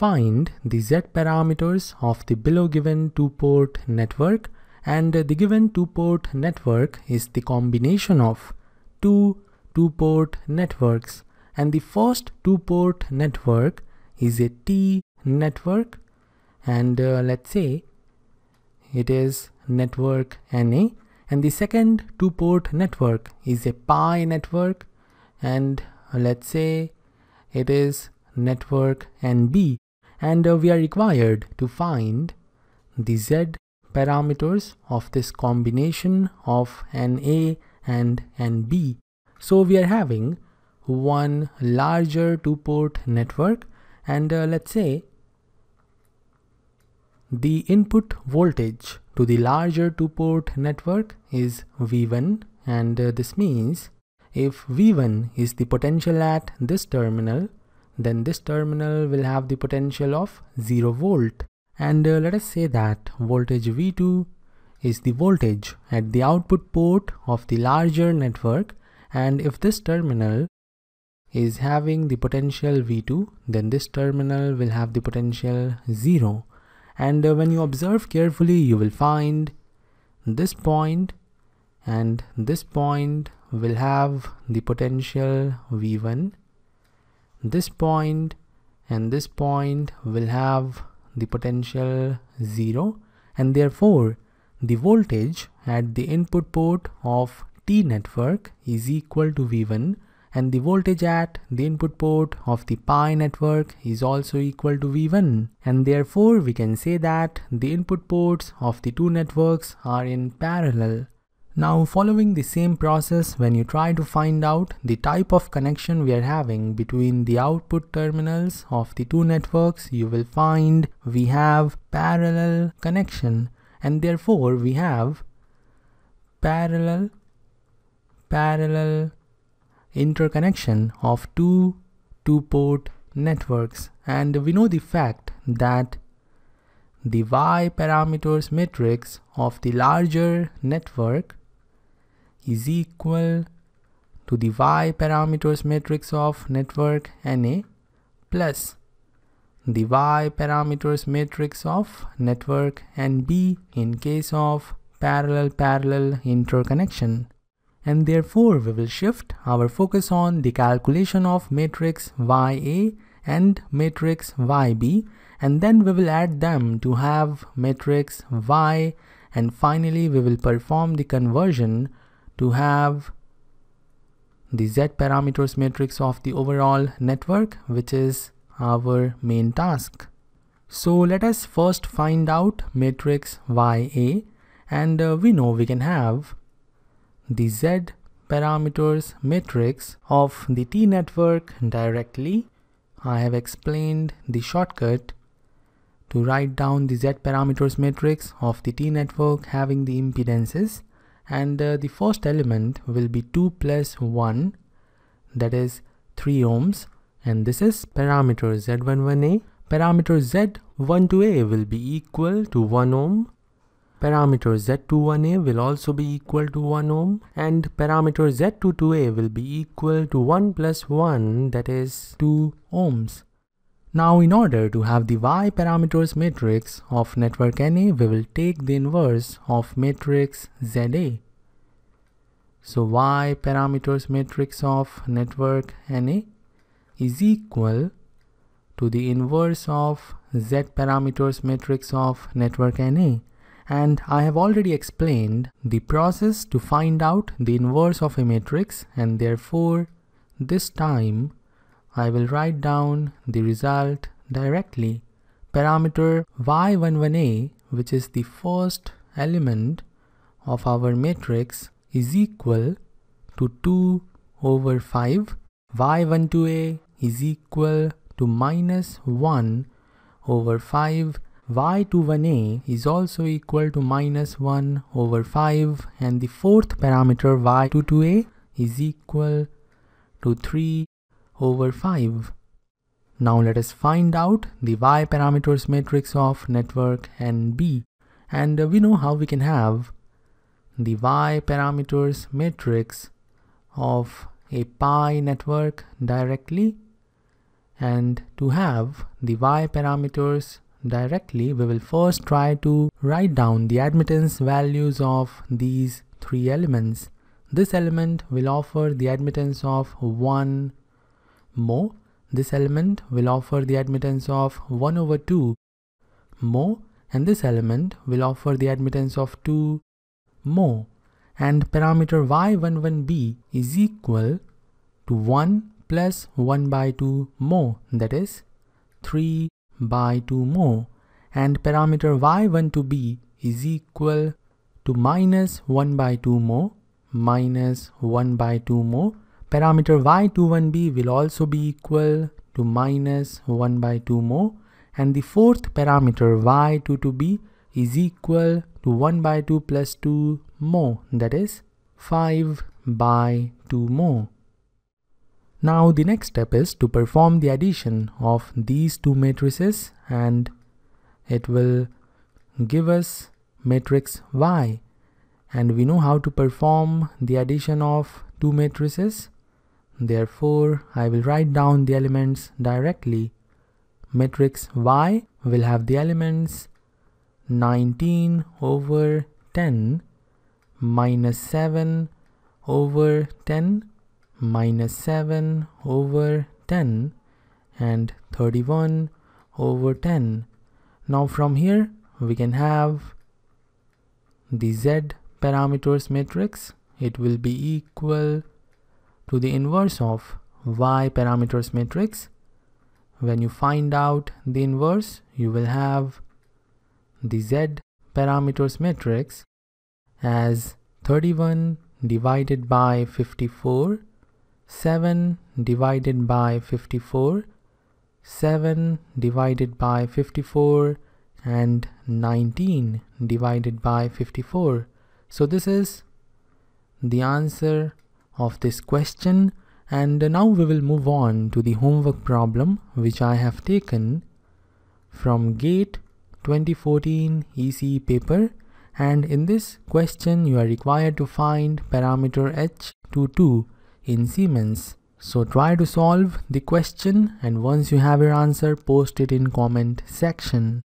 Find the Z parameters of the below given two-port network, and the given two-port network is the combination of two two-port networks, and the first two-port network is a T network, and let's say it is network NA, and the second two-port network is a pi network, and let's say it is network NB, and we are required to find the Z parameters of this combination of NA and NB. So we are having one larger two-port network, and let's say the input voltage to the larger two-port network is V1, and this means if V1 is the potential at this terminal, then this terminal will have the potential of 0 volt, and let us say that voltage V2 is the voltage at the output port of the larger network, and if this terminal is having the potential V2, then this terminal will have the potential 0, and when you observe carefully you will find this point, and this point will have the potential V1, this point and this point will have the potential 0, and therefore the voltage at the input port of T network is equal to V1, and the voltage at the input port of the pi network is also equal to V1, and therefore we can say that the input ports of the two networks are in parallel. Now, following the same process, when you try to find out the type of connection we are having between the output terminals of the two networks, you will find we have parallel connection, and therefore we have parallel interconnection of two two-port networks, and we know the fact that the Y parameters matrix of the larger network is equal to the Y parameters matrix of network NA plus the Y parameters matrix of network NB in case of parallel-parallel interconnection, and therefore we will shift our focus on the calculation of matrix YA and matrix YB, and then we will add them to have matrix Y, and finally we will perform the conversion to have the Z parameters matrix of the overall network, which is our main task. So let us first find out matrix YA, and we know we can have the Z parameters matrix of the T network directly. I have explained the shortcut to write down the Z parameters matrix of the T network having the impedances, and the first element will be 2 plus 1, that is 3 ohms, and this is parameter Z11A. Parameter Z12A will be equal to 1 ohm. Parameter Z21A will also be equal to 1 ohm, and parameter Z22A will be equal to 1 plus 1, that is 2 ohms. Now, in order to have the Y parameters matrix of network NA, we will take the inverse of matrix ZA. So Y parameters matrix of network NA is equal to the inverse of Z parameters matrix of network NA. And I have already explained the process to find out the inverse of a matrix, and therefore this time I will write down the result directly. Parameter Y11A, which is the first element of our matrix, is equal to 2 over 5. Y12A is equal to minus 1 over 5. Y21A is also equal to minus 1 over 5, and the fourth parameter Y22A is equal to 3 over 5. Now let us find out the Y parameters matrix of network NB, and we know how we can have the Y parameters matrix of a pi network directly, And to have the y parameters directly, we will first try to write down the admittance values of these three elements. This element will offer the admittance of 1 mo. This element will offer the admittance of 1 over 2 mo. And this element will offer the admittance of 2 mo. And parameter y11b is equal to 1 plus 1 by 2 mo, that is 3 by 2 mo. And parameter y12b is equal to minus 1 by 2 mo, minus 1 by 2 mo. Parameter y21b will also be equal to minus 1 by 2 mo. And the fourth parameter y22b is equal to 1 by 2 plus 2 mo, that is 5 by 2 mo. Now the next step is to perform the addition of these two matrices, and it will give us matrix Y. And we know how to perform the addition of two matrices. Therefore, I will write down the elements directly. Matrix Y will have the elements 19 over 10, minus 7 over 10, minus 7 over 10, and 31 over 10. Now from here we can have the Z parameters matrix. It will be equal to the inverse of Y parameters matrix. When you find out the inverse, you will have the Z parameters matrix as 31 divided by 54, 7 divided by 54, 7 divided by 54, and 19 divided by 54. So this is the answer of this question. And now we will move on to the homework problem, which I have taken from GATE 2014 ECE paper. And in this question, you are required to find parameter H22 in Siemens. So try to solve the question, and once you have your answer, post it in comment section.